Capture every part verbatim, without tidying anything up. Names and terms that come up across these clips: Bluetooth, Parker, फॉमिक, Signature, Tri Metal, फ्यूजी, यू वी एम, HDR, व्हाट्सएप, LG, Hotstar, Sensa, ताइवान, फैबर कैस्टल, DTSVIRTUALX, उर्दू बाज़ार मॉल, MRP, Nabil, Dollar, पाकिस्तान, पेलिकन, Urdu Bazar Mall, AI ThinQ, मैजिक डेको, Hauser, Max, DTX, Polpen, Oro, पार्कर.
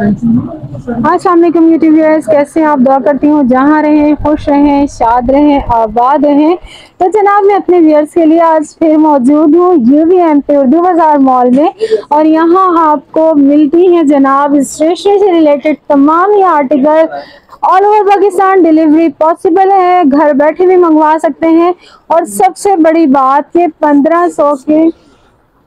अस्सलाम वालेकुम YouTube viewers, कैसे हैं आप? दुआ करती हूँ जहाँ रहें खुश रहें, शाद रहें, आबाद रहें। तो जनाब मैं अपने व्यूअर्स के लिए आज फिर मौजूद हूँ यू वी एम पे उर्दू बाज़ार मॉल में, और यहाँ आपको मिलती हैं जनाब स्टेशनरी से रिलेटेड तमाम ये article. All over पाकिस्तान delivery possible है, घर बैठे भी मंगवा सकते हैं। और सबसे बड़ी बात ये पंद्रह सौ के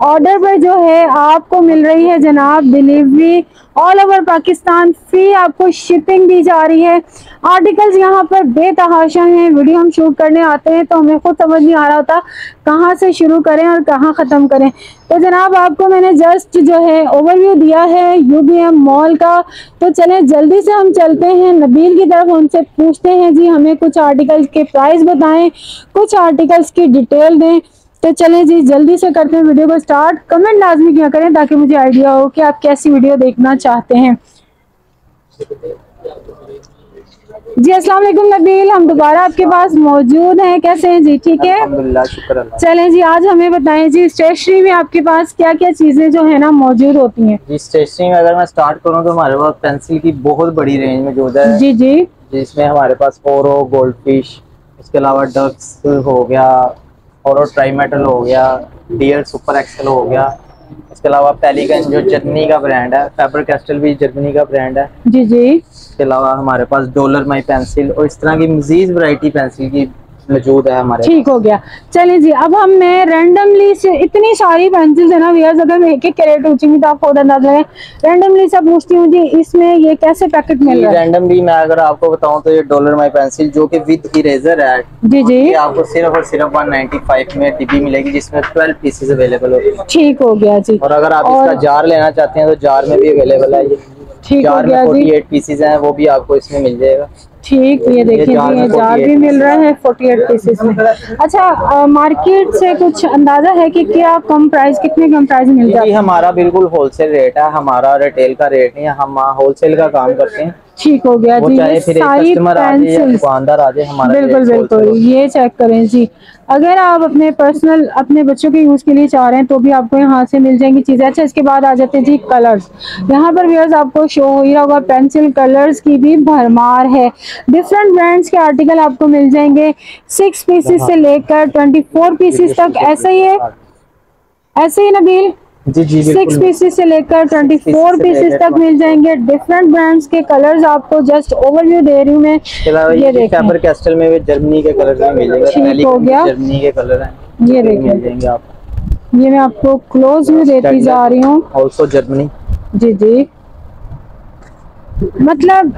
ऑर्डर पर जो है आपको मिल रही है जनाब delivery all over पाकिस्तान free, आपको शिपिंग दी जा रही है। आर्टिकल्स यहाँ पर बेतहाशा हैं। वीडियो हम शूट करने आते हैं तो हमें खुद समझ नहीं आ रहा होता कहाँ से शुरू करें और कहाँ ख़त्म करें। तो जनाब आपको मैंने जस्ट जो है ओवरव्यू दिया है यू बी एम मॉल का। तो चलें जल्दी से हम चलते हैं नबील की तरफ, उनसे पूछते हैं जी हमें कुछ आर्टिकल्स के प्राइस बताएं, कुछ आर्टिकल्स की डिटेल दें। तो चलें जी जल्दी से करते हैं वीडियो को स्टार्ट। कमेंट लाजमी किया करें ताकि मुझे आइडिया हो कि आप कैसी वीडियो देखना चाहते हैं। जी अस्सलाम वालेकुम नबील, हम दोबारा आपके पास मौजूद हैं, कैसे हैं जी? ठीक है अल्हम्दुलिल्लाह, शुक्र अल्लाह। चलें जी आज हमें बताएं जी स्टेशनरी में आपके पास क्या क्या चीजें जो है ना मौजूद होती हैं। जी स्टेशनरी में अगर मैं स्टार्ट करूँ तो हमारे पास पेंसिल की बहुत बड़ी रेंज में मौजूद है। जी जी, जिसमें हमारे पास ओरो, गोल्डफिश, उसके अलावा डक्स हो गया, और ट्राई मेटल हो गया, डी एल सुपर एक्सेल हो गया। इसके अलावा पेलिकन जो जर्मनी का ब्रांड है, फैबर कैस्टल भी जर्मनी का ब्रांड है। जी जी, इसके अलावा हमारे पास डॉलर माई पेंसिल और इस तरह की मजीद वैरायटी पेंसिल की मौजूद है हमारे। ठीक हो गया। चलिए जी अब हम मैं रैंडमली से इतनी सारी पेंसिल्स है ना व्यूअर्स, अगर मैं एक एक कैरेट ऊंची में तो आप खुद अंदाजा है। रैंडमली से पूछती हूँ जी इसमें ये कैसे पैकेट मिल रहा है? रैंडमली मैं अगर आपको बताऊँ तो ये डॉलर माई पेंसिल जो कि विद इरेजर है, जी जी, आपको सिर्फ और सिर्फ वन नाइन्टी फाइव में डिब्बी मिलेगी जिसमें ट्वेल्व पीसेज अवेलेबल होगी। ठीक हो गया जी। और अगर आप इसका जार लेना चाहते हैं तो जार में भी अवेलेबल है ये। ठीक हो गया जी। फोर्टी एट पीसेज हैं वो भी आपको इसमें मिल जाएगा। ठीक, ये देखिए ये जार भी मिल रहा है अड़तालीस पीसेस में। अच्छा आ, मार्केट से कुछ अंदाजा है कि क्या कम प्राइस कितने कम प्राइस मिल जाए? हमारा बिल्कुल होलसेल रेट है, हमारा रिटेल का रेट नहीं है, हम होलसेल का काम करते हैं। ठीक हो गया जी। ये सारी पेंसिल्स बिल्कुल बिल्कुल, ये चेक करें जी। अगर आप अपने पर्सनल अपने बच्चों के यूज के लिए चाह रहे हैं तो भी आपको यहाँ से मिल जाएंगी चीजें। अच्छा इसके बाद आ जाते हैं जी कलर्स। यहाँ पर व्यूअर्स आपको शो हो ही रहा होगा पेंसिल कलर्स की भी भरमार है। डिफरेंट ब्रांड्स के आर्टिकल आपको मिल जाएंगे, सिक्स पीसेस से लेकर ट्वेंटी फोर पीसेस तक। ऐसा ही है, ऐसे ही नबील? जी जी, सिक्स पीसेस से लेकर ट्वेंटी फोर पीसेस तक मिल जाएंगे। डिफरेंट ब्रांड्स के कलर्स आपको जस्ट ओवरव्यू दे रही हूँ मैं। ये देखिए फैबर कैस्टल में जर्मनी के कलर्स में मिलेंगे। ठीक हो गया, जर्मनी के कलर हैं ये देखिए आप। ये मैं आपको क्लोज व्यू देती जा रही हूँ, ऑल्सो जर्मनी। जी जी, मतलब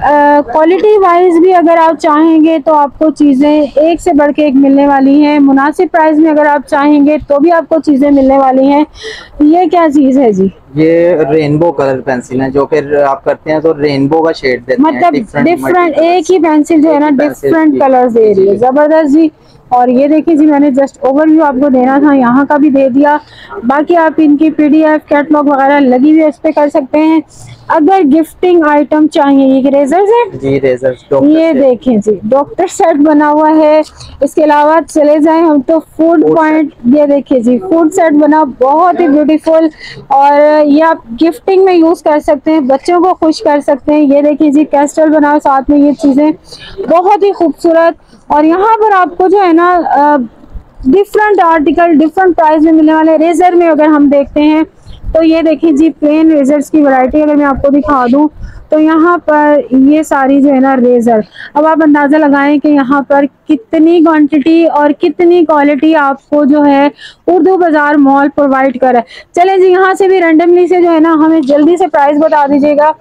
क्वालिटी वाइज भी अगर आप चाहेंगे तो आपको चीज़ें एक से बढ़ के एक मिलने वाली हैं। मुनासिब प्राइस में अगर आप चाहेंगे तो भी आपको चीज़ें मिलने वाली हैं। ये क्या चीज़ है जी? ये रेनबो कलर पेंसिल है जो फिर आप करते हैं तो रेनबो का शेड देते हैं, मतलब डिफरेंट एक ही पेंसिल जो है ना डिफरेंट कलर दे रही है। जबरदस्त जी। और ये देखिए जी मैंने जस्ट ओवरव्यू आपको देना था, यहाँ का भी दे दिया। बाकी आप इनकी पीडीएफ कैटलॉग वगैरह लगी हुई है उस पर कर सकते हैं। अगर गिफ्टिंग आइटम चाहिए, ये रेजर्स है जी, रेजर्स। ये देखें जी डॉक्टर सेट बना हुआ है। इसके अलावा चले जाए हम तो फूड पॉइंट, ये देखिए जी फूड सेट बना, बहुत ही ब्यूटीफुल। और ये आप गिफ्टिंग में यूज कर सकते हैं, बच्चों को खुश कर सकते हैं। ये देखिए जी कैस्टल बना साथ में, ये चीजें बहुत ही खूबसूरत। और यहाँ पर आपको जो है ना डिफरेंट आर्टिकल डिफरेंट प्राइस में मिलने वाले। रेजर में अगर हम देखते हैं तो ये देखिए जी प्लेन रेजर्स की वैरायटी अगर मैं आपको दिखा दूं तो यहाँ पर ये सारी जो है ना रेजर। अब आप अंदाज़ा लगाएं कि यहाँ पर कितनी क्वांटिटी और कितनी क्वालिटी आपको जो है उर्दू बाज़ार मॉल प्रोवाइड कर रहा है। चलें जी यहाँ से भी रैंडमली से जो है ना हमें जल्दी से प्राइस बता दीजिएगा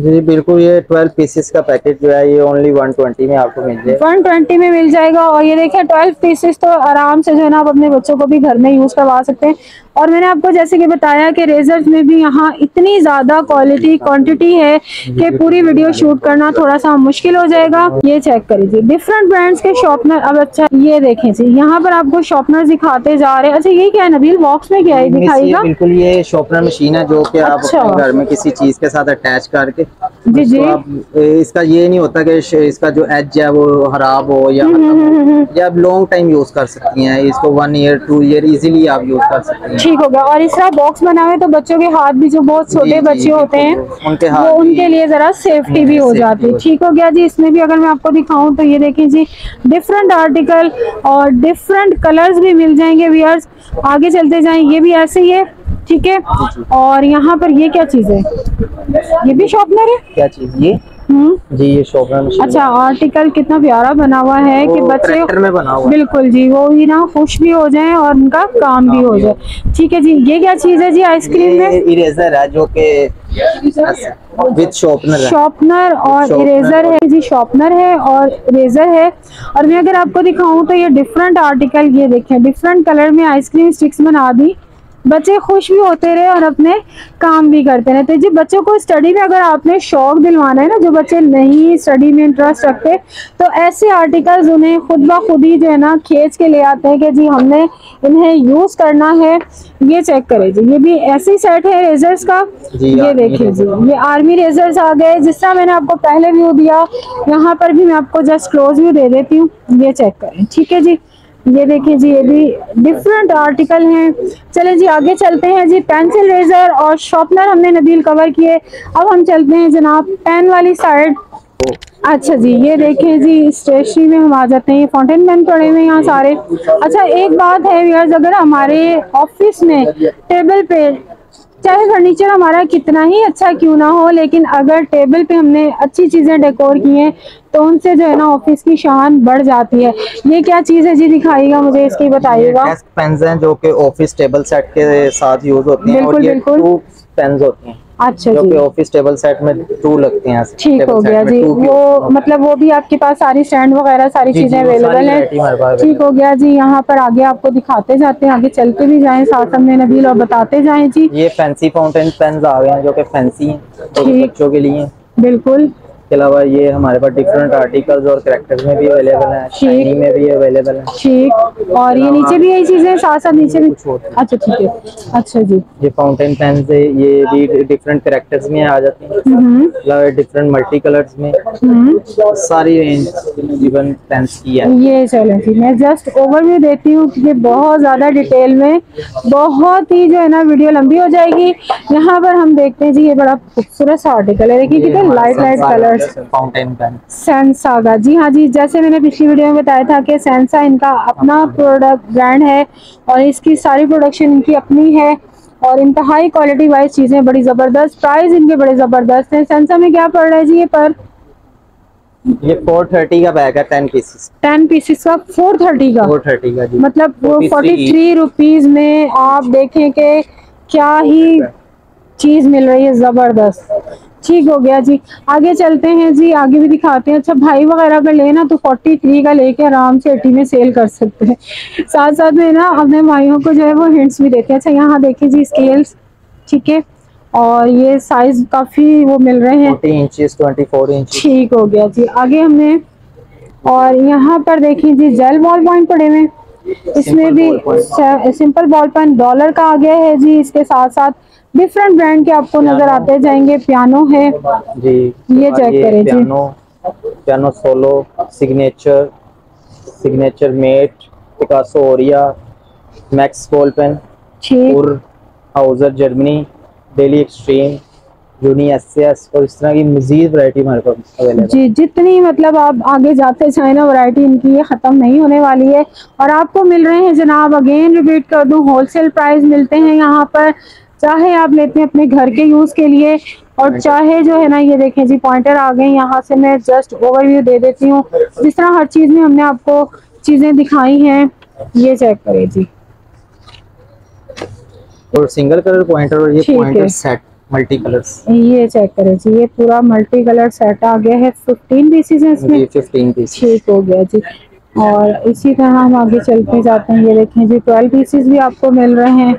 जी। बिल्कुल, ये ट्वेल्व पीसेस का पैकेट जो है ये ओनली वन ट्वेंटी में आपको मिल जाएगा, वन ट्वेंटी में मिल जाएगा। और ये देखिए ट्वेल्व पीसेस तो आराम से जो है ना आप अपने बच्चों को भी घर में यूज करवा सकते हैं। और मैंने आपको जैसे कि बताया कि रेजर्स में भी यहाँ इतनी ज्यादा क्वालिटी क्वांटिटी है कि पूरी वीडियो शूट करना थोड़ा सा मुश्किल हो जाएगा। ये चेक करिए डिफरेंट ब्रांड्स के शॉर्पनर। अब अच्छा ये देखें जी यहाँ पर आपको शॉर्पनर दिखाते जा रहे हैं। अच्छा ये क्या है नबील, बॉक्स में क्या है दिखाएगा? बिल्कुल, ये शॉर्पनर मशीन है जो की आप घर में किसी चीज के साथ अटैच करके के जी जी तो इसका ये नहीं होता कि इसका जो एज है वो खराब हो या या आप लॉन्ग टाइम यूज कर सकती हैं इसको, one year two year easily आप यूज कर सकती हैं। ठीक हो गया। और इस तरह बॉक्स बना हुए तो बच्चों के हाथ भी जो बहुत छोटे बच्चे होते हैं उनके हाथ वो उनके लिए जरा सेफ्टी भी हो जाती है। ठीक हो गया जी। इसमें भी अगर मैं आपको दिखाऊं तो ये देखें जी डिफरेंट आर्टिकल और डिफरेंट कलर्स भी मिल जाएंगे व्यूअर्स। आगे चलते जाएं, ये भी ऐसे ही है ठीक है। और यहाँ पर ये क्या चीज है, ये भी शॉर्पनर है क्या चीज ये हम्म जी ये शॉर्पनर। अच्छा आर्टिकल कितना प्यारा बना हुआ है कि बच्चे में बना हुआ बिल्कुल जी वो ही ना खुश भी हो जाएं और उनका काम भी हो जाए। ठीक है जी। ये क्या चीज है जी आइसक्रीम में? इरेजर है जो के विद शॉर्पनर शॉर्पनर और इरेजर है जी, शॉर्पनर है और इरेजर है। और मैं अगर आपको दिखाऊं तो ये डिफरेंट आर्टिकल ये देखें डिफरेंट कलर में आइसक्रीम स्टिक्स बना दी, बच्चे खुश भी होते रहे और अपने काम भी करते रहते। जी बच्चों को स्टडी में अगर आपने शौक दिलवाना है ना, जो बच्चे नहीं स्टडी में इंटरेस्ट रखते तो ऐसे आर्टिकल्स उन्हें खुद ब खुद ही जो है ना खींच के ले आते हैं कि जी हमने इन्हें यूज करना है। ये चेक करें जी ये भी ऐसे सेट है रेजर्स का। ये देखिए जी ये आर्मी रेजर्स आ गए। जिस तरह मैंने आपको पहले व्यू दिया यहाँ पर भी मैं आपको जस्ट क्लोज व्यू दे देती हूँ। ये चेक करें ठीक है जी। ये देखिए जी ये भी डिफरेंट आर्टिकल हैं। चलें जी आगे चलते हैं जी। पेंसिल रेजर और शॉर्पनर हमने नबील कवर किए। अब हम चलते हैं जनाब पेन वाली साइड। अच्छा जी ये देखें जी स्टेशनरी में हम आ जाते हैं। फाउंटेन पेन पड़े हुए यहाँ सारे। अच्छा एक बात है व्यूअर्स, अगर हमारे ऑफिस में टेबल पे चाहे फर्नीचर हमारा कितना ही अच्छा क्यों ना हो, लेकिन अगर टेबल पे हमने अच्छी चीजें डेकोर की हैं तो उनसे जो है ना ऑफिस की शान बढ़ जाती है। ये क्या चीज है जी दिखाइएगा मुझे, इसकी बताइएगा। डेस्क पेन्स हैं जो कि ऑफिस टेबल सेट के साथ यूज होती हैं। बिल्कुल बिल्कुल टू पेन्स होती हैं। अच्छा जो जी ऑफिस टेबल सेट में टू लगते हैं। ठीक हो गया जी। वो मतलब वो भी आपके पास सारी स्टैंड वगैरह सारी चीजें अवेलेबल है। ठीक हो गया जी। यहाँ पर आगे आपको दिखाते जाते हैं, आगे चलते भी जाएं साथ में नबील और बताते जाएं जी। ये फैंसी फाउंटेन पेन आ गए हैं जो कि फैंसी हैं बच्चों के लिए। बिल्कुल। इसके अलावा ये हमारे पास डिफरेंट आर्टिकल्स और करेक्टर्स में भी अवेलेबल है, शाइनी में भी अवेलेबल है। ठीक। और ये नीचे भी यही चीजें साथ साथ नीचे भी। अच्छा ठीक है। अच्छा जी ये फाउंटेन पेन है, ये भी डिफरेंट करेक्टर्स में आ जाती है, डिफरेंट मल्टी कलर्स में सारी रेंज इवन पेन्स की है। ये चलें जी मैं जस्ट ओवरव्यू देती हूँ क्योंकि बहुत ज्यादा डिटेल में बहुत ही जो है ना वीडियो लंबी हो जाएगी। यहाँ पर हम देखते हैं जी ये बड़ा खूबसूरत सा आर्टिकल है। देखिए कितने light light colour fountain pen सेंसा का। जी हाँ जी जैसे मैंने पिछली वीडियो में बताया था कि सेंसा इनका अपना प्रोडक्ट ब्रांड है और इसकी सारी प्रोडक्शन इनकी अपनी है और इंतहाई क्वालिटी वाइज चीजें बड़ी जबरदस्त, प्राइस इनके बड़े जबरदस्त हैं। सेंसा में क्या पड़ रहा है जी ये पर? ये चार सौ तीस का बैग है, टेन पीसेस। टेन पीसेस का चार सौ तीस का चार सौ तीस का जी। मतलब वो तैंतालीस रुपीस में आप देखें कि क्या ही चीज मिल रही है, जबरदस्त। ठीक हो गया जी। आगे चलते हैं जी, आगे भी दिखाते हैं। अच्छा भाई वगैरह का लेना तो तैंतालीस का लेके आराम से अस्सी में सेल कर सकते हैं। साथ साथ में ना अपने भाइयों को जो है वो हिंट्स भी देते हैं। अच्छा यहाँ देखें जी स्केल्स ठीक है और ये साइज काफी वो मिल रहे हैं चालीस इंचेस चौबीस इंच। ठीक हो गया जी। आगे हमने और यहाँ पर देखें जी जेल बॉल पॉइंट पड़े हुए। इसमें भी सिंपल बॉल पॉइंट डॉलर का आ गया है जी। इसके साथ साथ डिफरेंट ब्रांड के आपको नजर आते जाएंगे। पियानो है जी। ये चेक करें जी piano solo, signature, signature mate, कोसोरिया, मैक्स पोलपेन, हाउजर जर्मनी, डेली एक्सट्रीम, यूनिएस और इस तरह की मजीद वैरायटी हमारे पास अवेलेबल जी। जितनी मतलब आप आगे जाते जाए ना वैरायटी इनकी ये खत्म नहीं होने वाली है। और आपको मिल रहे हैं जनाब, अगेन रिपीट कर दूं, होलसेल प्राइस मिलते हैं यहाँ पर। चाहे आप लेते हैं अपने घर के यूज के लिए और चाहे जो है ना ये देखें जी पॉइंटर आ गए। यहाँ से मैं जस्ट ओवरव्यू दे देती हूँ। जिस तरह हर चीज में हमने आपको चीजें दिखाई हैं। ये चेक करें जी और सिंगल कलर पॉइंटर और ये पॉइंटर सेट मल्टी कलर्स। ये चेक करें जी ये पूरा मल्टी कलर सेट आ गया है। फिफ्टीन पीसेज है इसमें। Fifteen pieces. ठीक हो गया जी। और इसी तरह हम आगे चलते जाते हैं। ये देखें जी ट्वेल्व पीसेज भी आपको मिल रहे हैं।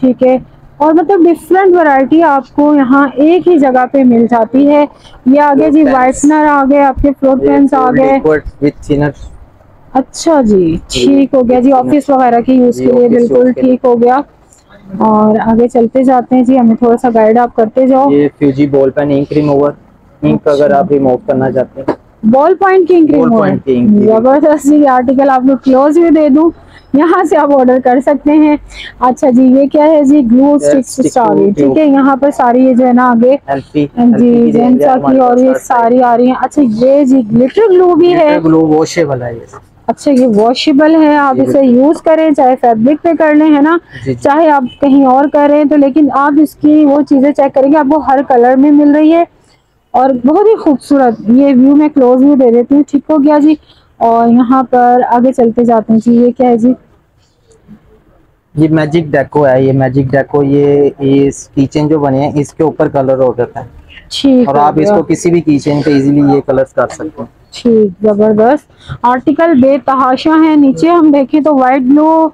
ठीक है। और मतलब डिफरेंट वैरायटी आपको यहाँ एक ही जगह पे मिल जाती है। ये आगे जी वाइटनर आ गए, आपके फ्लोट पेन्स आ गए। अच्छा जी ठीक हो गया जी। ऑफिस वगैरह के यूज के लिए बिल्कुल ठीक हो गया। और आगे चलते जाते हैं जी, हमें थोड़ा सा गाइड आप करते जाओ। ये फ्यूजी ball pen ink remover, ink अगर आप रिमूव करना चाहते हैं, बॉल पॉइंट की इंक रिमूवर, जबरदस्त जी आर्टिकल। आप लोग क्लोज भी दे दूं, यहाँ से आप ऑर्डर कर सकते हैं। अच्छा जी, ये क्या है जी, ग्लू स्टिक्स स्टॉरी, ठीक है। यहाँ पर सारी ये जो है ना आगे जी सेंसा की और ये सारी आ रही है। अच्छा ये जी ग्लिटर ग्लू भी है, ग्लू वॉशेबल है। अच्छा ये वॉशेबल है, आप इसे यूज करें चाहे फैब्रिक पे कर लें, है ना, चाहे आप कहीं और करें तो, लेकिन आप इसकी वो चीजें चेक करेंगे, आपको हर कलर में मिल रही है और बहुत ही खूबसूरत। ये व्यू मैं क्लोज में दे देती हूँ, ठीक हो गया जी। और यहाँ पर आगे चलते जाते हैं जी, ये क्या है जी, ये मैजिक डेको है। ये मैजिक डेको ये इस किचन जो बने हैं इसके ऊपर कलर हो जाता है, ठीक। और आप इसको किसी भी किचन पे इजीली ये कलर्स कर सकते हैं, ठीक। जबरदस्त आर्टिकल बेतहाशा है। नीचे हम देखें तो वाइट ब्लू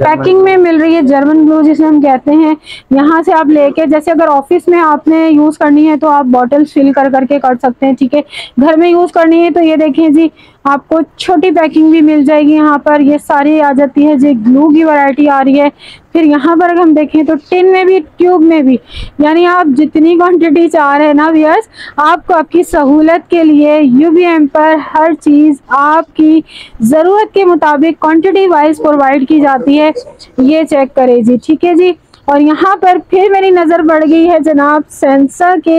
पैकिंग में मिल रही है, जर्मन ब्लू जिसे हम कहते हैं। यहाँ से आप लेके, जैसे अगर ऑफिस में आपने यूज करनी है तो आप बॉटल्स फिल कर करके कर सकते हैं, ठीक है। घर में यूज करनी है तो ये देखें जी, आपको छोटी पैकिंग भी मिल जाएगी। यहाँ पर ये सारी आ जाती है जी, ग्लू की वैरायटी आ रही है। फिर यहाँ पर अगर हम देखें तो टिन में भी, ट्यूब में भी, यानी आप जितनी क्वांटिटी चाह रहे हैं ना व्यूअर्स, आपको आपकी सहूलत के लिए यूबीएम पर हर चीज़ आपकी ज़रूरत के मुताबिक क्वांटिटी वाइज प्रोवाइड की जाती है। ये चेक करें जी, ठीक है जी। और यहाँ पर फिर मेरी नज़र पड़ गई है जनाब सेंसा के,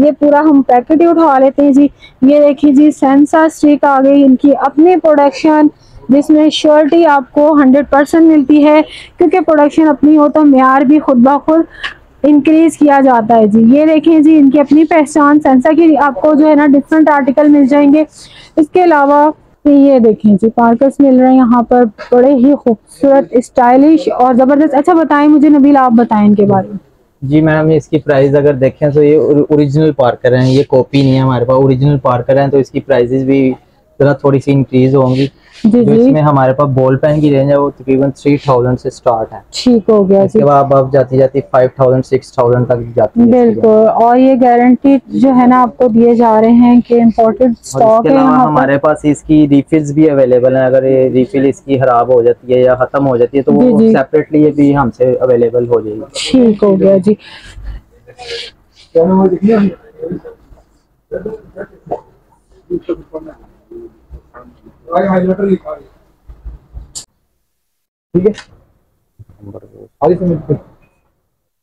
ये पूरा हम पैकेट ही उठा लेते हैं जी। ये देखिए जी सेंसा स्टिक आ गई, इनकी अपनी प्रोडक्शन जिसमें श्योरिटी आपको हंड्रेड परसेंट मिलती है, क्योंकि प्रोडक्शन अपनी हो तो म्यार भी खुद ब खुद इंक्रीज किया जाता है जी। ये देखें जी, इनकी अपनी पहचान सेंसा की, आपको जो है ना डिफरेंट आर्टिकल मिल जाएंगे। इसके अलावा ये देखें जी पार्कर्स मिल रहे हैं यहाँ पर, बड़े ही खूबसूरत, स्टाइलिश और ज़बरदस्त। अच्छा बताएं मुझे नबील, आप बताएं इनके बारे में। जी मैम, इसकी प्राइस अगर देखें तो ये ओरिजिनल पार्कर हैं, ये कॉपी नहीं है हमारे पास, ओरिजिनल पार्कर हैं, तो इसकी प्राइसेस भी जरा थोड़ी सी इंक्रीज होंगी। जी जी। इसमें हमारे पास बॉल पेन की रेंज है वो तकरीबन थ्री थाउजेंड से स्टार्ट है, ठीक हो गया। इसके बाद आप जाती जाती फाइव थाउजेंड सिक्स थाउजेंड तक जाती है, बिल्कुल। और ये गारंटी जो है ना आपको दिए जा रहे हैं कि इम्पोर्टेड स्टॉक है। हमारे पास इसकी रिफिल्स भी अवेलेबल है, अगर ये रिफिल इसकी खराब हो जाती है या खत्म हो जाती है तो वो सेपरेटली ये भी हमसे अवेलेबल हो जाएगी, ठीक हो गया जी। ठीक है।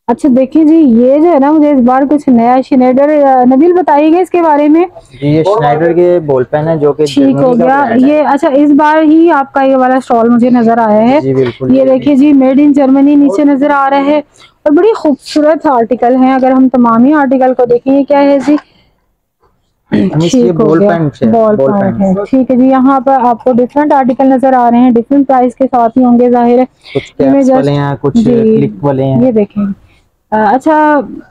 अच्छा देखिए जी, ये जो है ना मुझे इस बार कुछ नया, श्नाइडर, नबील बताइएगा इसके बारे में। ये श्नाइडर के बॉल पेन है जो कि, ठीक हो गया ये। अच्छा इस बार ही आपका ये वाला स्टॉल मुझे नजर आया है। जी बिल्कुल, ये देखिए जी मेड इन जर्मनी नीचे नजर आ रहा है और बड़ी खूबसूरत आर्टिकल है। अगर हम तमामी आर्टिकल को देखें, क्या है जी, बॉल पैंट है, ठीक है जी। यहाँ पर आपको डिफरेंट आर्टिकल नजर आ रहे हैं, डिफरेंट प्राइस के साथ ही होंगे जाहिर है, कुछ कैप्स वाले हैं, कुछ क्लिक वाले हैं, ये देखें। अच्छा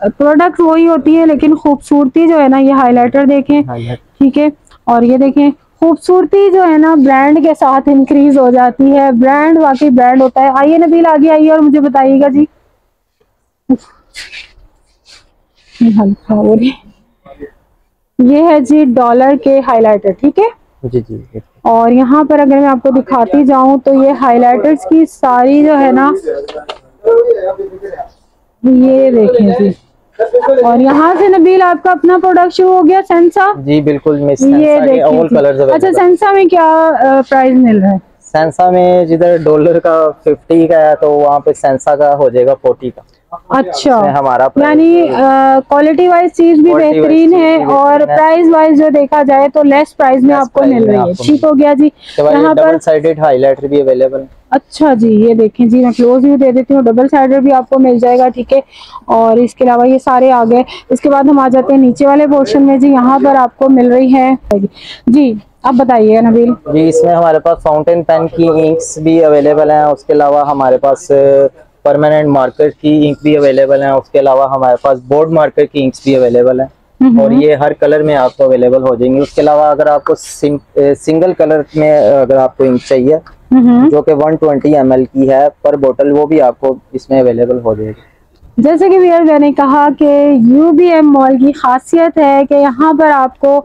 प्रोडक्ट वही होती है लेकिन खूबसूरती जो है ना, ये हाइलाइटर देखें, ठीक है। और ये देखें खूबसूरती जो है ना ब्रांड के साथ इंक्रीज हो जाती है, ब्रांड वाकई ब्रांड होता है। आइए नबील आगे आइए और मुझे बताइएगा जी। हल्का हो रही, ये है जी डॉलर के हाइलाइटर, ठीक है जी जी। और यहाँ पर अगर मैं आपको दिखाती जाऊं तो ये हाइलाइटर्स की सारी जो है ना, ये देखें जी। और यहाँ से नबील आपका अपना प्रोडक्ट शुरू हो गया सेंसा। जी बिल्कुल मिस, ये देखिए। अच्छा सेंसा में क्या प्राइस मिल रहा है? सेंसा में जिधर डॉलर का फिफ्टी का है तो वहाँ पे सेंसा का हो जाएगा फोर्टी का। अच्छा, हमारा यानी क्वालिटी वाइज चीज भी बेहतरीन है और प्राइस वाइज जो देखा जाए तो लेस प्राइस में आपको मिल रही है, ठीक हो गया जी। यहाँ पर डबल साइडेड हाइलाइटर भी अवेलेबल है। अच्छा जी, ये देखें जी, मैं क्लोज भी दे देती हूँ, डबल साइडेड भी आपको मिल जाएगा, ठीक है। और इसके अलावा ये सारे आ गए। इसके बाद हम आ जाते हैं नीचे वाले पोर्शन में जी, यहाँ पर आपको मिल रही है जी। आप बताइए नबील जी। इसमें हमारे पास फाउंटेन पेन की इंक्स भी अवेलेबल है, उसके अलावा हमारे पास परमानेंट मार्कर की इंक भी अवेलेबल है, उसके अलावा हमारे पास बोर्ड मार्कर की इंक्स भी अवेलेबल है, और ये हर कलर में आपको अवेलेबल हो जाएंगे। उसके अलावा अगर आपको सिं, सिंगल कलर में अगर आपको इंक चाहिए जो कि वन ट्वेंटी एम एल की है पर बोतल, वो भी आपको इसमें अवेलेबल हो जाएगी। जैसे कि व्यूअर्स मैंने कहा कि यूबीएम मॉल की खासियत है कि यहाँ पर आपको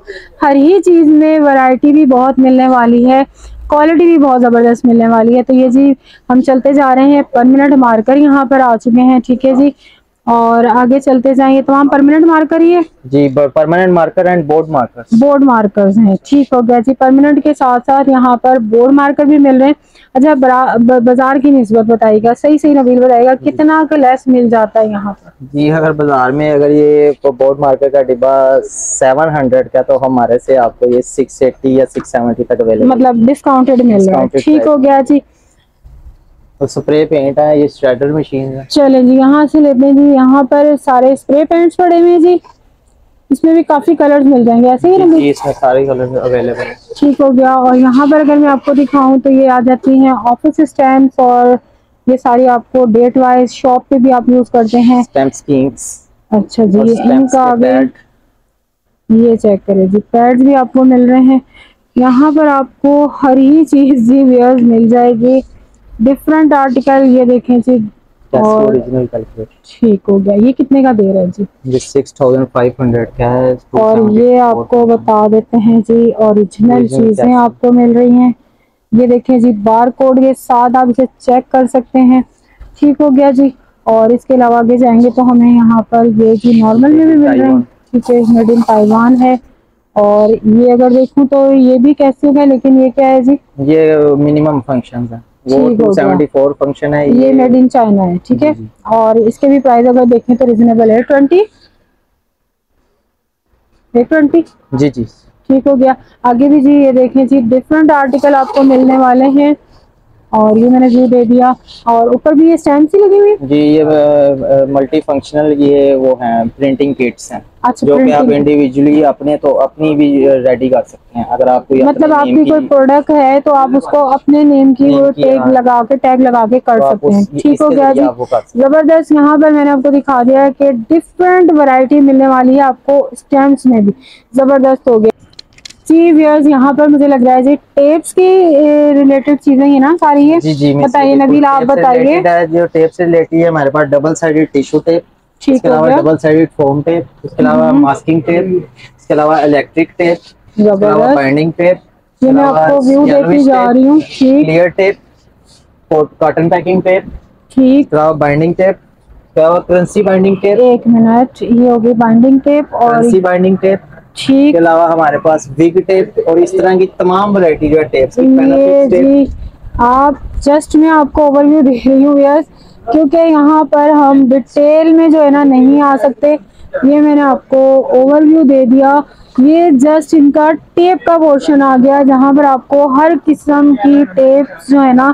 हर ही चीज़ में वैरायटी भी बहुत मिलने वाली है। क्वालिटी भी बहुत ज़बरदस्त मिलने वाली है। तो ये जी हम चलते जा रहे हैं, परमानेंट मार्कर यहाँ पर आ चुके हैं, ठीक है जी, और आगे चलते जाएंगे। तमाम परमानेंट मार्कर ये जी permanent marker and board marker board markers हैं, ठीक हो गया जी। परमानेंट के साथ साथ यहाँ पर बोर्ड मार्कर भी मिल रहे हैं। अच्छा बाजार की निस्बत बताइएगा, सही सही नबील बताएगा कितना का लेस मिल जाता है यहाँ पर? जी अगर बाजार में अगर ये बोर्ड मार्कर का डिब्बा सेवन हंड्रेड का तो हमारे से आपको ये सिक्स एट्टी या सिक्स सेवेंटी तक अवेलेबल, मतलब डिस्काउंटेड मिल रहा है, ठीक हो गया जी। तो स्प्रे पेंट है, ये स्ट्रैटर मशीन है। चले जी यहाँ से लेते हैं जी, यहाँ पर सारे स्प्रे पेंट्स पड़े हुए हैं जी, इसमें भी काफी कलर्स मिल जाएंगे ऐसे ही जी, इसमें सारे कलर्स अवेलेबल हैं, ठीक हो गया। और यहाँ पर अगर मैं आपको दिखाऊं तो ये आ जाती हैं ऑफिस स्टैम्प्स, और ये सारी आपको डेट वाइज शॉप पे भी आप यूज करते हैं। अच्छा जी इनका ये चेक करे जी, पैड्स भी आपको मिल रहे हैं। यहाँ पर आपको हर ही चीज जी वेयर्स मिल जाएगी, डिफरेंट आर्टिकल ये देखें जी। और ओरिजिनल कैलकुलेटर, ठीक हो गया। ये कितने का दे रहा है जी? ये सिक्स थाउजेंड फाइव हंड्रेड का है। और ये आपको बता देते हैं जी ओरिजिनल चीजें आपको मिल रही हैं, ये देखें जी बार कोड के साथ आप इसे चेक कर सकते हैं, ठीक हो गया जी। और इसके अलावा आगे जाएंगे तो हमें यहाँ पर ये जी नॉर्मल में भी मिल रहे हैं, ठीक है, मेड इन ताइवान है। और ये अगर देखूँ तो ये भी कैसे है, लेकिन ये क्या है जी? ये मिनिमम फंक्शन है, वो सेवेंटी फोर फंक्शन है, ये मेड इन चाइना है, ठीक है। और इसके भी प्राइस अगर देखें तो रिजनेबल है, ट्वेंटी ट्वेंटी, जी जी, ठीक हो गया। आगे भी जी ये देखें जी डिफरेंट आर्टिकल आपको मिलने वाले हैं, और ये मैंने व्यू दे दिया। और ऊपर भी ये स्टैंड सी लगी हुई जी, ये मल्टी फंक्शनल ये वो है प्रिंटिंग किट्स हैं, अच्छा, जो कि आप इंडिविजुअली अपने तो अपनी भी रेडी कर सकते हैं। अगर आपको मतलब आपकी कोई प्रोडक्ट है तो आप उसको अपने नेम की वो टैग लगा के टैग लगा के कर तो सकते हैं, ठीक हो गया जी। जबरदस्त यहाँ पर मैंने आपको दिखा दिया है कि डिफरेंट वैरायटी मिलने वाली है आपको स्टैम्प्स में भी, जबरदस्त हो गया जी। व्यूअर्स यहाँ पर मुझे लग रहा है जी टेप्स की रिलेटेड चीजें ये ना सारी है, बताइए नबील आप बताइए। जो टेप से रिलेटेड है हमारे पास डबल साइडेड टिश्यू टेप, इसके अलावा डबल साइडेड फोम टेप, इसके अलावा मास्किंग टेप, इसके अलावा इलेक्ट्रिक टेप, इसके अलावा बाइंडिंग टेप, ये मैं आपको व्यू देखती जा रही हूँ, clear tape, cotton packing tape, ठीक, binding tape, currency binding tape, एक मिनट ये होगी बाइंडिंग टेप और करेंसी बाइंडिंग टेप, ठीक, के अलावा हमारे पास विग टेप, और इस तरह की तमाम वैरायटी जो है टेप्स की। ये जी आप जस्ट मैं आपको ओवरव्यू दे रही हूँ व्यूअर्स, क्योंकि यहाँ पर हम डिटेल में जो है ना नहीं आ सकते, ये मैंने आपको ओवरव्यू दे दिया। ये जस्ट इनका टेप का पोर्शन आ गया, जहाँ पर आपको हर किस्म की टेप जो है ना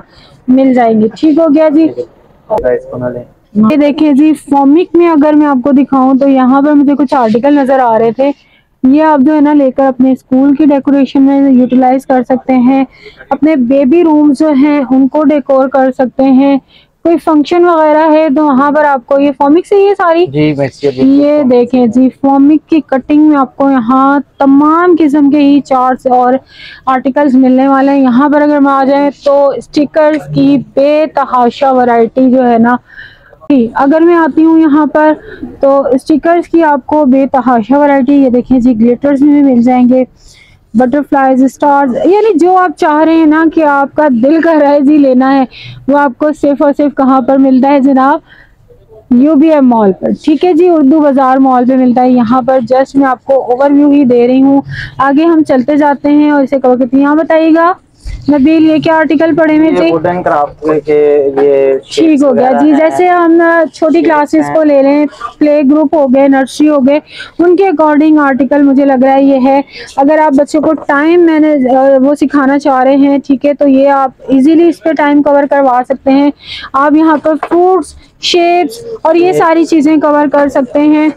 मिल जाएंगी, ठीक हो गया जी। ये देखिए जी फॉमिक में अगर मैं आपको दिखाऊं तो यहाँ पर मुझे कुछ आर्टिकल नजर आ रहे थे, ये आप जो है ना लेकर अपने स्कूल की डेकोरेशन में यूटिलाइज कर सकते हैं, अपने बेबी रूम जो हैं उनको डेकोर कर सकते हैं, कोई फंक्शन वगैरह है तो वहाँ पर आपको ये फॉमिक से ये सारी जी ये देखें जी फॉमिक की कटिंग में आपको यहाँ तमाम किस्म के ही चार्ट्स और आर्टिकल्स मिलने वाले हैं। यहाँ पर अगर हम आ जाए तो स्टिकर्स की बेतहाशा वैरायटी जो है ना, अगर मैं आती हूँ यहाँ पर तो स्टिकर्स की आपको बेतहाशा वैरायटी, ये देखिए जी ग्लिटर्स में भी मिल जाएंगे, बटरफ्लाइज, स्टार्स, यानी जो आप चाह रहे हैं ना कि आपका दिल कर रहा है जी लेना है, वो आपको सिर्फ और सिर्फ कहाँ पर मिलता है जनाब? यूबीएम मॉल पर, ठीक है जी, उर्दू बाजार मॉल पे मिलता है। यहाँ पर जस्ट मैं आपको ओवरव्यू ही दे रही हूँ, आगे हम चलते जाते हैं और इसे कवर करते हैं। यहाँ बताइएगा नबील ये क्या आर्टिकल पड़े हुए थे? वुडन क्राफ्ट के ये, ठीक हो गया जी। जैसे हम छोटी क्लासेस को ले लें, प्ले ग्रुप हो गए, नर्सरी हो गए, उनके अकॉर्डिंग आर्टिकल मुझे लग रहा है ये है। अगर आप बच्चों को टाइम मैनेज वो सिखाना चाह रहे हैं, ठीक है, तो ये आप इजीली इस पे टाइम कवर करवा सकते हैं। आप यहाँ पर फ्रूट्स, शेप्स और ये सारी चीजें कवर कर सकते हैं,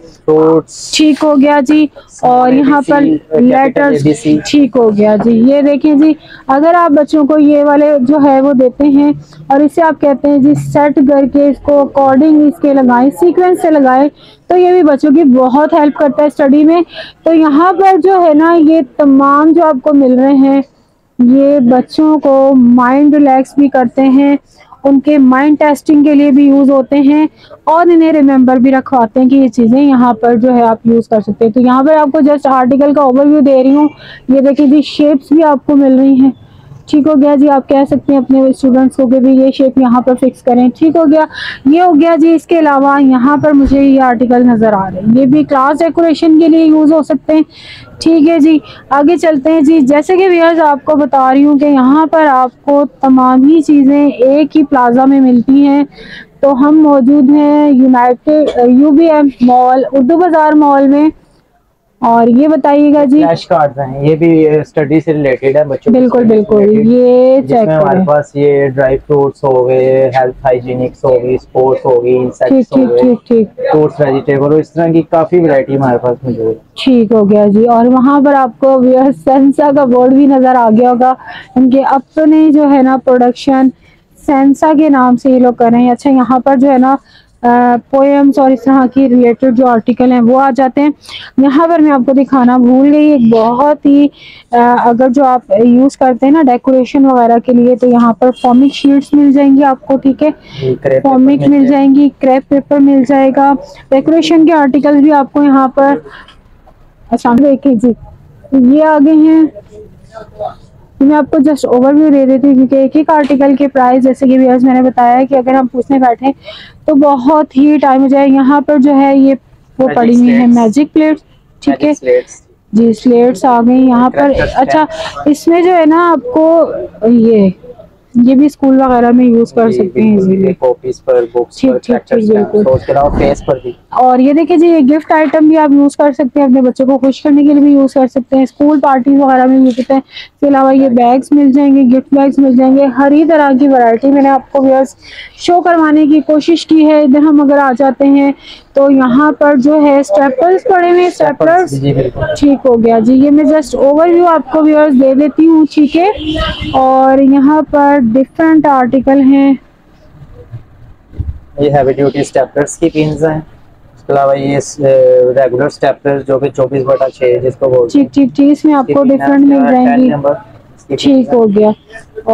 ठीक हो गया जी। और यहाँ पर लेटर्स, ठीक हो गया जी। ये देखिए जी अगर आप बच्चों को ये वाले जो है वो देते हैं और इसे आप कहते हैं जी सेट करके इसको अकॉर्डिंग इसके लगाएं, सीक्वेंस से लगाएं, तो ये भी बच्चों की बहुत हेल्प करता है स्टडी में। तो यहाँ पर जो है ना ये तमाम जो आपको मिल रहे हैं ये बच्चों को माइंड रिलैक्स भी करते हैं, उनके माइंड टेस्टिंग के लिए भी यूज़ होते हैं, और इन्हें रिमेंबर भी रखवाते हैं कि ये चीज़ें यहाँ पर जो है आप यूज़ कर सकते हैं। तो यहाँ पर आपको जस्ट आर्टिकल का ओवरव्यू दे रही हूँ। ये देखिए जी शेप्स भी आपको मिल रही हैं, ठीक हो गया जी। आप कह सकते हैं अपने स्टूडेंट्स को कि भी ये शेप यहाँ पर फिक्स करें, ठीक हो गया, ये हो गया जी। इसके अलावा यहाँ पर मुझे ये आर्टिकल नज़र आ रहे हैं, ये भी क्लास डेकोरेशन के लिए यूज़ हो सकते हैं, ठीक है जी। आगे चलते हैं जी, जैसे कि व्यूअर्स आपको बता रही हूँ कि यहाँ पर आपको तमाम ही चीज़ें एक ही प्लाजा में मिलती हैं। तो हम मौजूद हैं United U B M mall उर्दू बाज़ार मॉल में। और ये बताइएगा जी फ्लैश कार्ड्स हैं, ये भी स्टडी से रिलेटेड है बच्चों, बिल्कुल बिल्कुल। ये चेक हमारे पास ये ड्राई फ्रूट्स हो गए, हेल्थ हाइजीनिक्स हो गई, स्पोर्ट्स हो गई, इंसेक्ट्स हो गए, फ्रूट्स वेजिटेबल और इस तरह की काफी वैरायटी हमारे पास मौजूद है। ठीक हो गया जी। और वहाँ पर आपको सेंसा का बोर्ड भी नजर आ गया होगा, उनके अपने जो है ना प्रोडक्शन सेंसा के नाम से ये लोग कर रहे हैं। अच्छा, यहाँ पर जो है ना पोएम्स और इस तरह की रिलेटेड जो आर्टिकल हैं वो आ जाते हैं। यहाँ पर मैं आपको दिखाना भूल गई, एक बहुत ही आ, अगर जो आप यूज़ करते हैं ना डेकोरेशन वगैरह के लिए, तो यहाँ पर फॉमिक शीट्स मिल जाएंगी आपको, ठीक है, फॉमिक मिल जाएंगी, क्रेप पेपर मिल जाएगा, डेकोरेशन के आर्टिकल भी आपको यहाँ पर। अच्छा देखिए जी, ये आ गए हैं, मैं आपको जस्ट ओवरव्यू दे देती हूँ क्योंकि एक एक आर्टिकल के प्राइस, जैसे कि व्यूअर्स मैंने बताया कि अगर हम पूछने बैठे तो बहुत ही टाइम हो जाए। यहाँ पर जो है ये वो पड़ी हुई है मैजिक प्लेट्स, ठीक है जी, स्लेट्स आ गई यहाँ पर। अच्छा, इसमें जो है ना आपको ये ये भी स्कूल वगैरह में यूज कर सकते हैं इजीली, कॉपीज पर, बुक्स पर, लेक्चर्स पर, सोच के अलावा फेस पर भी। और ये देखिए जी, ये गिफ्ट आइटम भी आप यूज कर सकते हैं, अपने बच्चों को खुश करने के लिए भी यूज कर सकते हैं, स्कूल पार्टीज वगैरह में यूज होते हैं। इसके अलावा ये बैग्स मिल जाएंगे, गिफ्ट बैग्स मिल जाएंगे, हर ही तरह की वैरायटी मैंने आपको व्यूअर्स शो करवाने की कोशिश की है। इधर हम अगर आ जाते हैं तो यहाँ पर जो है स्टेपल्स पड़े हुए, स्टेपल्स, ठीक हो गया जी। ये मैं जस्ट ओवरव्यू आपको व्यूअर्स दे देती हूँ, ठीक है। और यहाँ पर डिफरेंट आर्टिकल हैं, ये हैवी ड्यूटी स्टेपलर्स की पिंस हैं, इसके अलावा ये रेगुलर स्टेपलर्स जो कि चौबीस बटा छह जिसको बोलते हैं, ठीक ठीक, इसमें आपको डिफरेंट मिल जाएंगी, ठीक हो गया।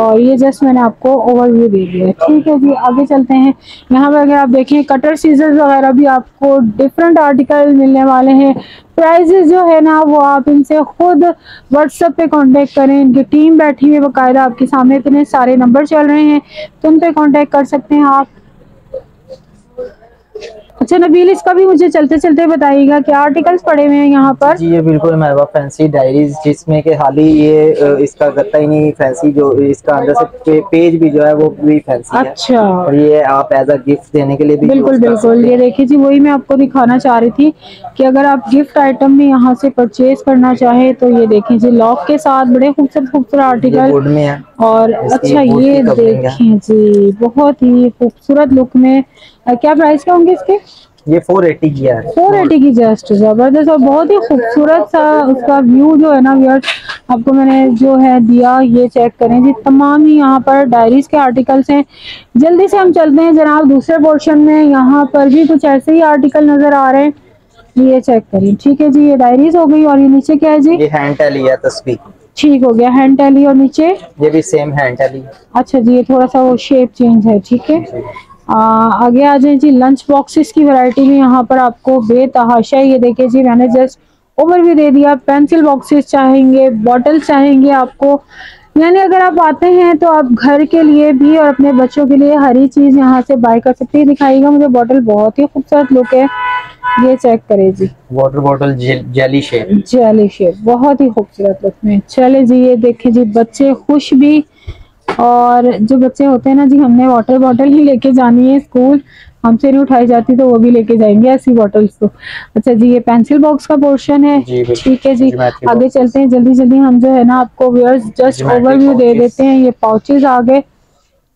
और ये जस्ट मैंने आपको ओवरव्यू दे दिया, ठीक है जी। आगे चलते हैं, यहाँ पर अगर आप देखें कटर सीजर्स वगैरह भी आपको डिफरेंट आर्टिकल मिलने वाले हैं। प्राइजेस जो है ना वो आप इनसे खुद व्हाट्सएप पे कांटेक्ट करें, इनकी टीम बैठी हुई बाकायदा आपके सामने, इतने सारे नंबर चल रहे हैं तो उन पे कांटेक्ट कर सकते हैं आप। अच्छा नबील, इसका भी मुझे चलते चलते बताइएगा क्या आर्टिकल्स पड़े हुए हैं यहाँ पर जी। ये बिल्कुल हमारे पास फैंसी डायरीज, जिसमें कि हाल ही ये इसका गत्ता ही नहीं फैंसी, जो इसका अंदर से पे, पेज भी जो है वो भी फैंसी। अच्छा, है और ये आप एज अ गिफ्ट देने के लिए भी बिल्कुल बिल्कुल। ये देखिए जी, वही मैं आपको दिखाना चाह रही थी कि अगर आप गिफ्ट आइटम भी यहाँ से परचेज करना चाहे तो ये देखें जी, लॉक के साथ बड़े खूबसूरत खूबसूरत आर्टिकल। और अच्छा ये देखें जी, बहुत ही खूबसूरत लुक में। क्या प्राइस होंगे इसके? ये चार सौ अस्सी की है, चार सौ अस्सी की, जस्ट जबरदस्त और बहुत ही खूबसूरत सा उसका व्यू जो है ना व्यूअर्स आपको मैंने जो है दिया। ये चेक करें जी, तमाम ही यहाँ पर डायरीज के आर्टिकल्स हैं। जल्दी से हम चलते हैं जनाब दूसरे पोर्शन में, यहाँ पर भी कुछ ऐसे ही आर्टिकल नजर आ रहे हैं, ये चेक करें, ठीक है जी। ये डायरीज हो गई और ये नीचे क्या है जी? ये हैंड टैली है, तस्वीर, ठीक हो गया, हैंड टैली। और नीचे ये भी सेम हैंड टैली। अच्छा जी, ये थोड़ा सा वो शेप चेंज है, ठीक है। आ, आगे आ जाए जी, लंच बॉक्सेस की वैरायटी भी यहाँ पर आपको बेतहाशा। ये देखिए जी, मैंने जस्ट ओवर भी दे दिया, पेंसिल बॉक्सेस चाहेंगे, बॉटल चाहेंगे आपको, यानी अगर आप आते हैं तो आप घर के लिए भी और अपने बच्चों के लिए हर ही चीज़ यहाँ से बाय कर सकते हैं। दिखाइएगा मुझे बॉटल, बहुत ही खूबसूरत लुक है, ये चेक करें जी, water bottle jelly shape, jelly shape, बहुत ही खूबसूरत लुक में। चले जी, ये देखिए जी, बच्चे खुश भी, और जो बच्चे होते हैं ना जी, हमने वाटर बॉटल ही लेके जानी है स्कूल, हमसे नहीं उठाई जाती तो वो भी लेके जाएंगे ऐसी बॉटल्स तो। अच्छा जी, ये पेंसिल बॉक्स का पोर्शन है, ठीक है जी। आगे चलते हैं, जल्दी जल्दी हम जो है ना आपको व्यूअर्स जस्ट ओवरव्यू दे देते हैं। ये पाउचेस आ गए,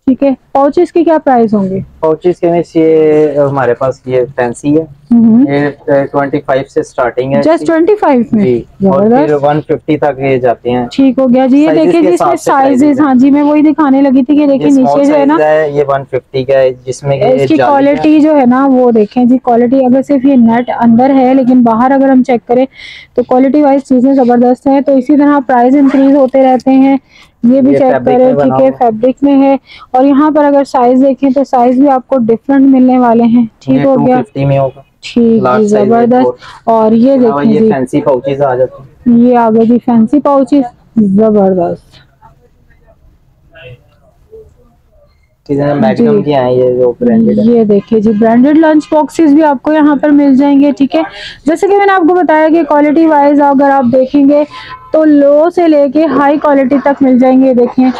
ठीक है। पाउचेस के क्या प्राइस होंगे? पाउचेस के में ये हमारे पास ये फैंसी है, ये पच्चीस से स्टार्टिंग है, जस्ट पच्चीस में जी, और फिर एक सौ पचास तक ये जाते हैं, ठीक हो गया जी। ये देखिए जी, इसमें साइजेस, हाँ जी मैं वही दिखाने लगी थी कि देखिए नीचे जो है ना ये एक सौ पचास का है, जिसमें इसकी क्वालिटी जो है ना वो देखें जी, क्वालिटी अगर सिर्फ ये नेट अंदर है लेकिन बाहर अगर हम चेक करें तो क्वालिटी वाइज चीजें जबरदस्त है। तो इसी तरह प्राइस इंक्रीज होते रहते हैं। ये भी चेक करें, ठीक है, फैब्रिक में है। और यहाँ पर अगर साइज देखें तो साइज भी आपको डिफरेंट मिलने वाले हैं, ठीक हो गया, ठीक है, जबरदस्त। और ये देखिए ये फैंसी पाउचेस आ जाते हैं, ये आ गए जी फैंसी पाउचेस, जबरदस्त। चीजें मैग्नम की हैं ये जो ब्रांडेड है। ये देखिए जी ब्रांडेड लंच बॉक्सेस भी आपको यहाँ पर मिल जाएंगे। ठीक है, जैसे कि मैंने आपको बताया कि क्वालिटी वाइज अगर आप देखेंगे तो लो से लेके हाई क्वालिटी तक मिल जाएंगे। देखिए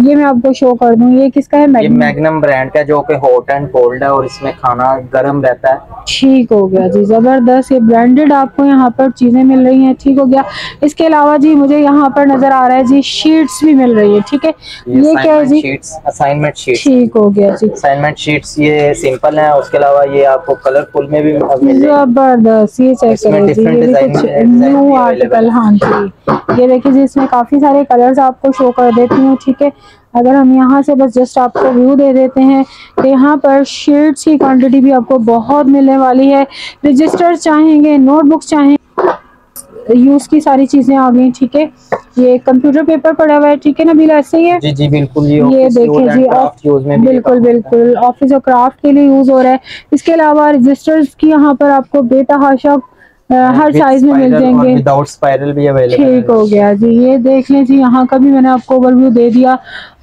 ये मैं आपको शो कर दूं, ये किसका है? मैग्नम, मैग्नम ब्रांड का जो कि हॉट एंड कोल्ड है और इसमें खाना गर्म रहता है। ठीक हो गया जी, जबरदस्त। ये ब्रांडेड आपको यहाँ पर चीजें मिल रही हैं। ठीक हो गया। इसके अलावा जी मुझे यहाँ पर नजर आ रहा है जी शीट्स भी मिल रही है। ठीक है, ये क्या है जी? Sheets, assignment sheets. ठीक हो गया जी, असाइनमेंट शीट्स ये सिंपल है। उसके अलावा ये आपको कलरफुल में भी मिल जाएगा। जबरदस्त, ये चेक करो जी, ये कुछ न्यू आर्टिकल। हाँ जी, ये देखिए जी इसमें काफी सारे कलर्स आपको शो कर देती हूँ। ठीक है, अगर हम यहाँ से बस जस्ट आपको व्यू दे देते हैं तो यहाँ पर शीट्स की क्वांटिटी भी आपको बहुत मिलने वाली है। रजिस्टर चाहेंगे, नोटबुक चाहेंगे, यूज की सारी चीजें आ गई। ठीक है, ये कंप्यूटर पेपर पड़ा हुआ है। ठीक है नबील, ऐसे ही है जी? जी बिल्कुल, ये देखिए जी यूज में बिल्कुल बिल्कुल ऑफिस और क्राफ्ट के लिए यूज हो रहा है। इसके अलावा रजिस्टर्स की यहाँ पर आपको बेतहाशा हर साइज में मिल जाएंगे। विदाउट स्पाइरल भी अवेलेबल है। ठीक हो गया जी, ये देख लें जी, यहाँ का भी मैंने आपको ओवरव्यू दे दिया।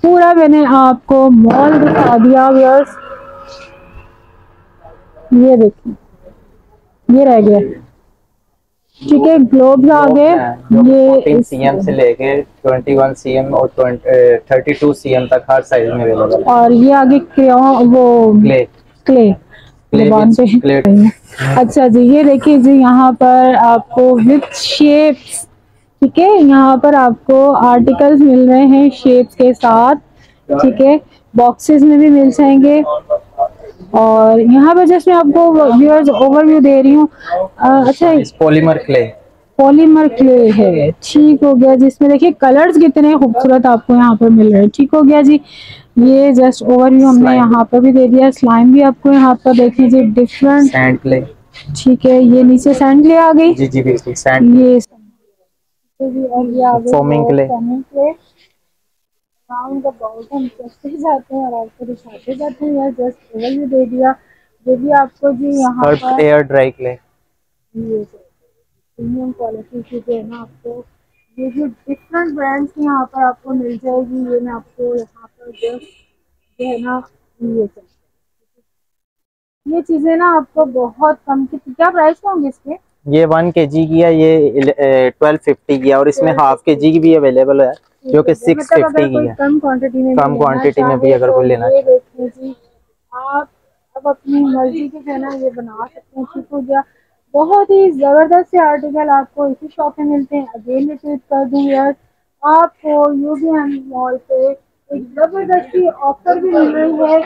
पूरा मैंने आपको मॉल दिखा दिया। ये देखिए ये रह गया। ठीक है, ग्लोब्स आ गए। ये चौदह सीएम से लेके इक्कीस सीएम और बत्तीस सीएम तक हर साइज में अवेलेबल है। और ये आगे क्रेयॉन, वो क्ले क्ले पे। अच्छा जी, ये देखिए जी यहाँ पर आपको विथ शेप्स। ठीक है, यहाँ पर आपको आर्टिकल्स मिल रहे हैं शेप्स के साथ। ठीक है, बॉक्सेस में भी मिल जाएंगे। और यहाँ पर जस्ट मैं आपको व्यूअर्स ओवरव्यू दे रही हूँ। अच्छा, पॉलीमर क्ले, पॉलीमर क्ले है। ठीक हो गया जी, इसमें देखिए कलर्स कितने खूबसूरत आपको यहाँ पर मिल रहे हैं। ठीक हो गया जी, ये जस्ट ओवरव्यू हमने यहाँ पर भी दे दिया। स्लाइम भी आपको यहाँ पर देख लीजिए डिफरेंट। सैंड क्ले, ठीक है, ये नीचे सैंड क्ले आ गई। जी जी बिल्कुल, सैंड ये और ये आ गई फोमिंग क्ले। काम का बहुत हम करते जाते हैं और आपको दिखाते जाते हैं। यार जस्ट ओवरव्यू दे दिया। ये भी आपको जी यहाँ पर एयर ड्राई क्ले, ये प्रीमियम क्वालिटी की जो है ना आपको ये जो डिफरेंट ब्रांड्स की यहाँ पर आपको मिल जाएगी। ये मैं आपको यहाँ पर जो है ना ये ये चीजें ना आपको बहुत कम की। क्या प्राइस होंगे इसके? ये वन के जी की है, ये ट्वेल्व फिफ्टी की है और इसमें हाफ के जी की भी अवेलेबल है जो कि सिक्स फिफ्टी की है। कम क्वांटिटी में कम क्वांटिटी में भी अगर कोई लेना है। देख लीजिए आप, अब अपनी मर्जी के जो है ना ये बना सकते हैं। ठीक हो गया, बहुत ही जबरदस्त से आर्टिकल आपको इसी शॉप में मिलते हैं। अगेन रिपीट कर दूं यार, आपको यूबीएम मॉल पे एक जबरदस्त की ऑफर भी मिल रही है।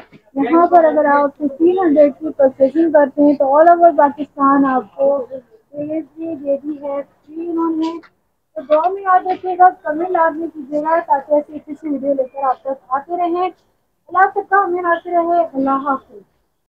यहाँ पर अगर आप फिफ्टीन हंड्रेड की परचेजिंग करते हैं तो ऑल ओवर पाकिस्तान आपको देती है। उन्होंने तो दो में याद रखिएगा, कमेंट लाजमी कीजिएगा ताकि ऐसी अच्छी वीडियो लेकर आप तक आते रहें। अल्लाह तक का हमें आते रहे। अल्लाह हाफिज़।